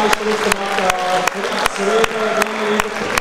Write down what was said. おいしくできてました。それはどういうことですか。